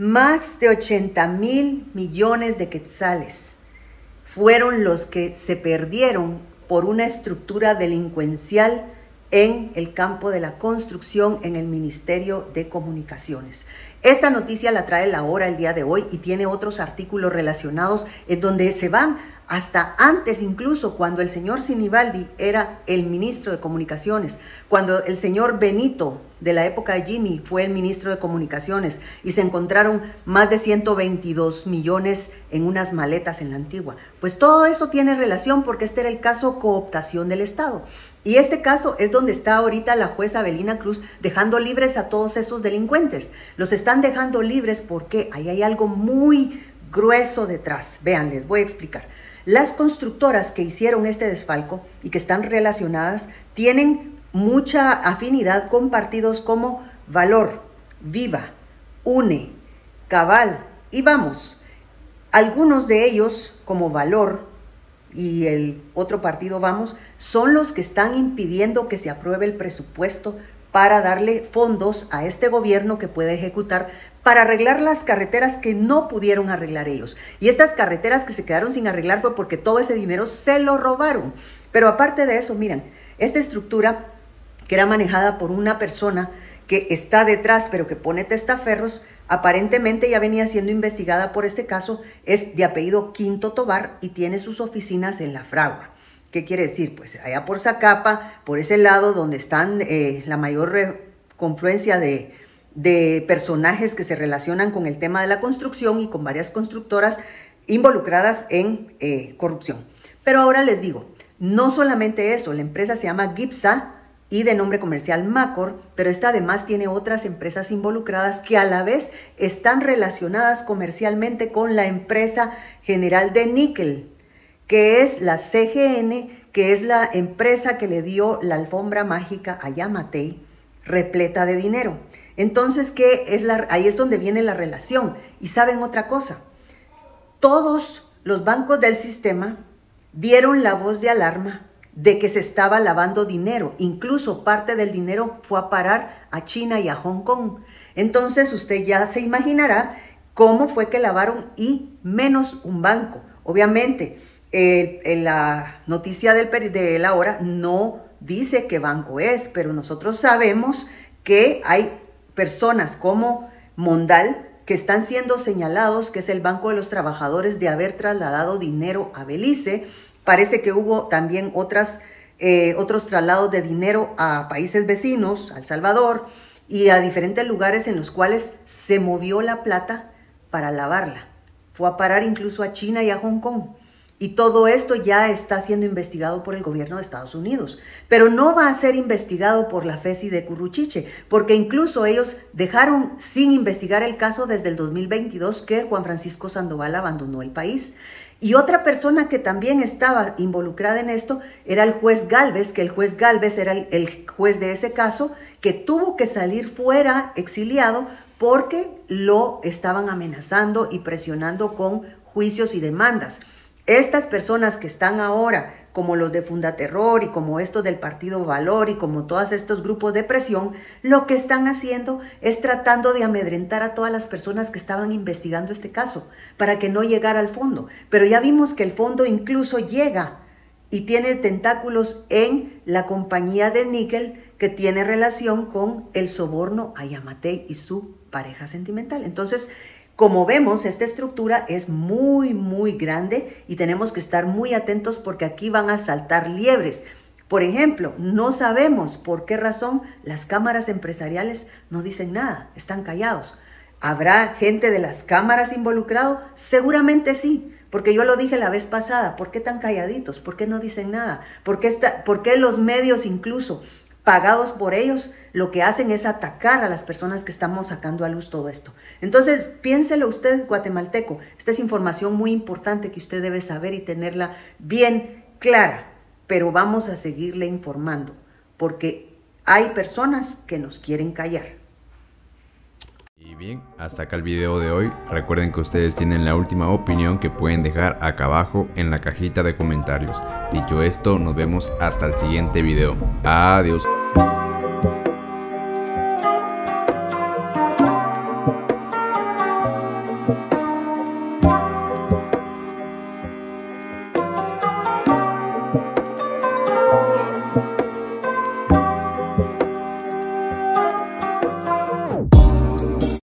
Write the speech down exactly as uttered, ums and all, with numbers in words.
más de ochenta mil millones de quetzales fueron los que se perdieron por una estructura delincuencial en el campo de la construcción en el Ministerio de Comunicaciones. Esta noticia la trae La Hora el día de hoy y tiene otros artículos relacionados en donde se van hasta antes, incluso cuando el señor Sinibaldi era el ministro de Comunicaciones, cuando el señor Benito de la época de Jimmy fue el ministro de Comunicaciones y se encontraron más de ciento veintidós millones en unas maletas en la Antigua. Pues todo eso tiene relación porque este era el caso cooptación del Estado. Y este caso es donde está ahorita la jueza Abelina Cruz dejando libres a todos esos delincuentes. Los están dejando libres porque ahí hay algo muy grueso detrás. Vean, les voy a explicar. Las constructoras que hicieron este desfalco y que están relacionadas tienen mucha afinidad con partidos como Valor, Viva, UNE, Cabal y Vamos. Algunos de ellos, como Valor y el otro partido Vamos, son los que están impidiendo que se apruebe el presupuesto para darle fondos a este gobierno que puede ejecutar para arreglar las carreteras que no pudieron arreglar ellos. Y estas carreteras que se quedaron sin arreglar fue porque todo ese dinero se lo robaron. Pero aparte de eso, miren, esta estructura que era manejada por una persona que está detrás, pero que pone testaferros, aparentemente ya venía siendo investigada por este caso, es de apellido Quinto Tobar y tiene sus oficinas en La Fragua. ¿Qué quiere decir? Pues allá por Zacapa, por ese lado donde están eh, la mayor confluencia de... de personajes que se relacionan con el tema de la construcción y con varias constructoras involucradas en eh, corrupción. Pero ahora les digo, no solamente eso, la empresa se llama Gipsa y de nombre comercial Macor, pero esta además tiene otras empresas involucradas que a la vez están relacionadas comercialmente con la empresa general de níquel, que es la C G N, que es la empresa que le dio la alfombra mágica a Giammattei, repleta de dinero. Entonces, ¿qué es la, ahí es donde viene la relación. Y saben otra cosa, todos los bancos del sistema dieron la voz de alarma de que se estaba lavando dinero. Incluso parte del dinero fue a parar a China y a Hong Kong. Entonces, usted ya se imaginará cómo fue que lavaron y menos un banco. Obviamente, eh, en la noticia del, de La Hora no dice qué banco es, pero nosotros sabemos que hay personas como Mondal que están siendo señalados, que es el Banco de los Trabajadores, de haber trasladado dinero a Belice. Parece que hubo también otras, eh, otros traslados de dinero a países vecinos, a El Salvador y a diferentes lugares en los cuales se movió la plata para lavarla. Fue a parar incluso a China y a Hong Kong. Y todo esto ya está siendo investigado por el gobierno de Estados Unidos. Pero no va a ser investigado por la F E C I de Curruchiche, porque incluso ellos dejaron sin investigar el caso desde el dos mil veintidós que Juan Francisco Sandoval abandonó el país. Y otra persona que también estaba involucrada en esto era el juez Galvez, que el juez Galvez era el, el juez de ese caso, que tuvo que salir fuera exiliado porque lo estaban amenazando y presionando con juicios y demandas. Estas personas que están ahora, como los de Fundaterror y como estos del Partido Valor y como todos estos grupos de presión, lo que están haciendo es tratando de amedrentar a todas las personas que estaban investigando este caso para que no llegara al fondo. Pero ya vimos que el fondo incluso llega y tiene tentáculos en la compañía de níquel que tiene relación con el soborno a Giammattei y su pareja sentimental. Entonces, como vemos, esta estructura es muy, muy grande y tenemos que estar muy atentos porque aquí van a saltar liebres. Por ejemplo, no sabemos por qué razón las cámaras empresariales no dicen nada, están callados. ¿Habrá gente de las cámaras involucrado? Seguramente sí, porque yo lo dije la vez pasada. ¿Por qué tan calladitos? ¿Por qué no dicen nada? ¿Por qué, está, por qué los medios incluso pagados por ellos, lo que hacen es atacar a las personas que estamos sacando a luz todo esto? Entonces, piénselo usted, guatemalteco. Esta es información muy importante que usted debe saber y tenerla bien clara. Pero vamos a seguirle informando, porque hay personas que nos quieren callar. Y bien, hasta acá el video de hoy. Recuerden que ustedes tienen la última opinión que pueden dejar acá abajo en la cajita de comentarios. Dicho esto, nos vemos hasta el siguiente video. Adiós.